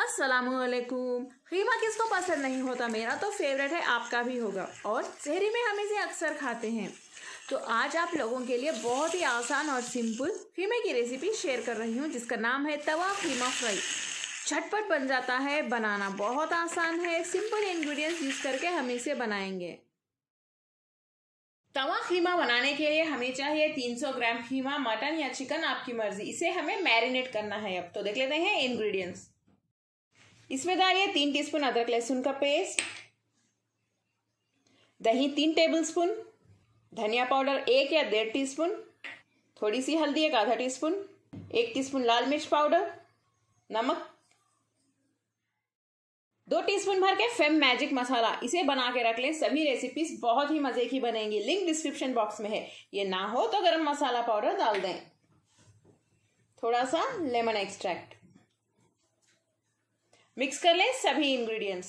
अस्सलामुअलैकुम। खीमा किसको पसंद नहीं होता, मेरा तो फेवरेट है, आपका भी होगा और सहरी में हम इसे अक्सर खाते हैं। तो आज आप लोगों के लिए बहुत ही आसान और सिंपल खीमे की रेसिपी शेयर कर रही हूँ जिसका नाम है तवा खीमा फ्राई। झटपट बन जाता है, बनाना बहुत आसान है। सिंपल इंग्रेडिएंट्स यूज करके हम इसे बनाएंगे। तवा खीमा बनाने के लिए हमें चाहिए 300 ग्राम खीमा, मटन या चिकन आपकी मर्जी। इसे हमें मैरिनेट करना है। अब तो देख लेते हैं इंग्रेडिएंट्स। इसमें डालिए 3 टीस्पून अदरक लहसुन का पेस्ट, दही 3 टेबलस्पून, धनिया पाउडर 1 या 1.5 टीस्पून, थोड़ी सी हल्दी 1/2 टीस्पून, 1 टीस्पून लाल मिर्च पाउडर, नमक, 2 टीस्पून भर के फेम मैजिक मसाला। इसे बना के रख लें, सभी रेसिपीज बहुत ही मजे की बनेंगी। लिंक डिस्क्रिप्शन बॉक्स में है। ये ना हो तो गरम मसाला पाउडर डाल दें, थोड़ा सा लेमन एक्सट्रैक्ट। मिक्स कर लें सभी इंग्रेडिएंट्स।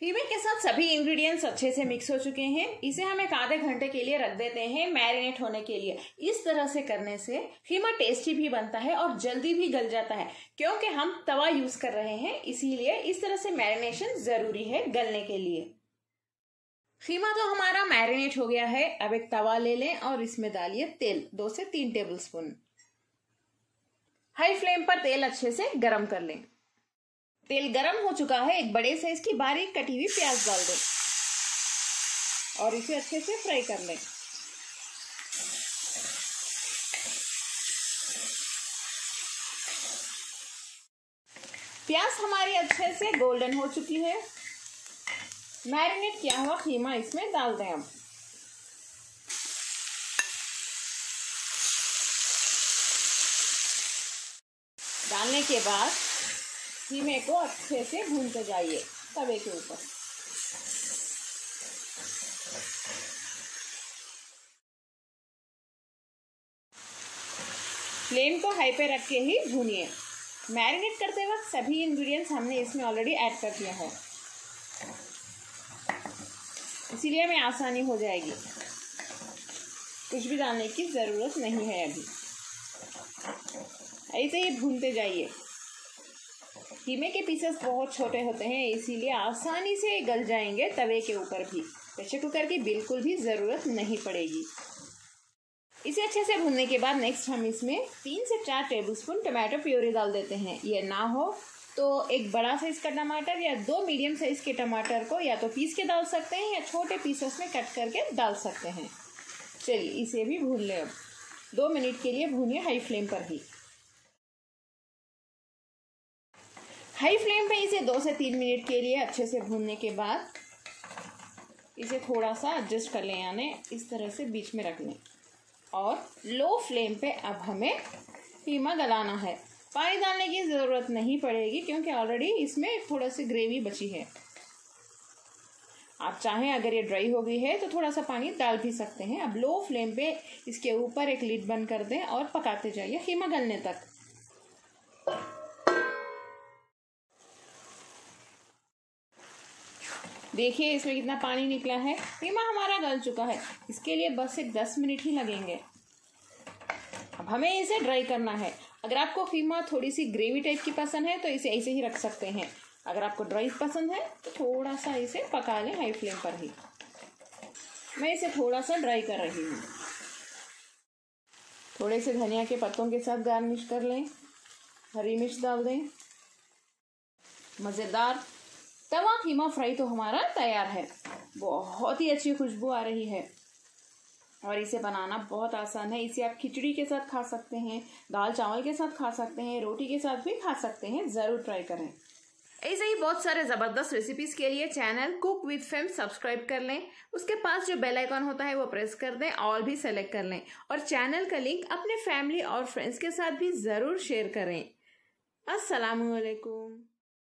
खीमे के साथ सभी इंग्रेडिएंट्स अच्छे से मिक्स हो चुके हैं। इसे हम 1/2 घंटे के लिए रख देते हैं मैरिनेट होने के लिए। इस तरह से करने से खीमा टेस्टी भी बनता है और जल्दी भी गल जाता है। क्योंकि हम तवा यूज कर रहे हैं इसीलिए इस तरह से मैरिनेशन जरूरी है गलने के लिए। खीमा तो हमारा मैरिनेट हो गया है। अब एक तवा ले लें और इसमें डालिए तेल 2 से 3 टेबलस्पून। हाई फ्लेम पर तेल अच्छे से गर्म कर लें। तेल गरम हो चुका है। 1 बड़े साइज की बारीक कटी हुई प्याज डाल दें और इसे अच्छे से फ्राई कर लें। प्याज हमारी अच्छे से गोल्डन हो चुकी है। मैरिनेट किया हुआ खीमा इसमें डाल दें। अब डालने के बाद खीमे को अच्छे से भूनते जाइए तवे के ऊपर। फ्लेम को हाई पे रख के ही भूनिए। मैरिनेट करते वक्त सभी इंग्रेडिएंट्स हमने इसमें ऑलरेडी ऐड कर दिया है, इसीलिए हमें आसानी हो जाएगी, कुछ भी डालने की ज़रूरत नहीं है। अभी ऐसे ही भूनते जाइए। खीमे के पीसेस बहुत छोटे होते हैं इसीलिए आसानी से गल जाएंगे तवे के ऊपर भी। प्रेशर कुकर की बिल्कुल भी ज़रूरत नहीं पड़ेगी। इसे अच्छे से भूनने के बाद नेक्स्ट हम इसमें 3 से 4 टेबलस्पून टमाटर प्यूरी डाल देते हैं। ये ना हो तो 1 बड़ा साइज़ का टमाटर या 2 मीडियम साइज़ के टमाटर को या तो पीस के डाल सकते हैं या छोटे पीसेस में कट करके डाल सकते हैं। चलिए इसे भी भून लें। अब 2 मिनट के लिए भूनिए हाई फ्लेम पर ही। हाई फ्लेम पे इसे 2 से 3 मिनट के लिए अच्छे से भूनने के बाद इसे थोड़ा सा एडजस्ट कर लें, यानी इस तरह से बीच में रख लें। और लो फ्लेम पे अब हमें खीमा गलाना है। पानी डालने की ज़रूरत नहीं पड़ेगी क्योंकि ऑलरेडी इसमें थोड़ा सी ग्रेवी बची है। आप चाहें अगर ये ड्राई हो गई है तो थोड़ा सा पानी डाल भी सकते हैं। अब लो फ्लेम पे इसके ऊपर एक लिड बंद कर दें और पकाते जाइए खीमा गलने तक। देखिए इसमें कितना पानी निकला है। खीमा हमारा गल चुका है। इसके लिए बस 10 मिनट ही लगेंगे। अब हमें इसे ड्राई करना है। अगर आपको खीमा थोड़ी सी ग्रेवी टाइप की पसंद है तो इसे ऐसे ही रख सकते हैं। अगर आपको ड्राई पसंद है तो थोड़ा सा इसे पका लें हाई फ्लेम पर ही। मैं इसे थोड़ा सा ड्राई कर रही हूँ। थोड़े से धनिया के पत्तों के साथ गार्निश कर लें। हरी मिर्च डाल दें। मज़ेदार तवा खीमा फ्राई तो हमारा तैयार है। बहुत ही अच्छी खुशबू आ रही है और इसे बनाना बहुत आसान है। इसे आप खिचड़ी के साथ खा सकते हैं, दाल चावल के साथ खा सकते हैं, रोटी के साथ भी खा सकते हैं। ज़रूर ट्राई करें। ऐसे ही बहुत सारे ज़बरदस्त रेसिपीज़ के लिए channel cook with fame subscribe कर लें। उसके पास जो बेल आइकॉन होता है वो प्रेस कर दें और भी सेलेक्ट कर लें। और चैनल का लिंक अपने फैमिली और फ्रेंड्स के साथ भी ज़रूर शेयर करें। अस्सलामुअलैकुम।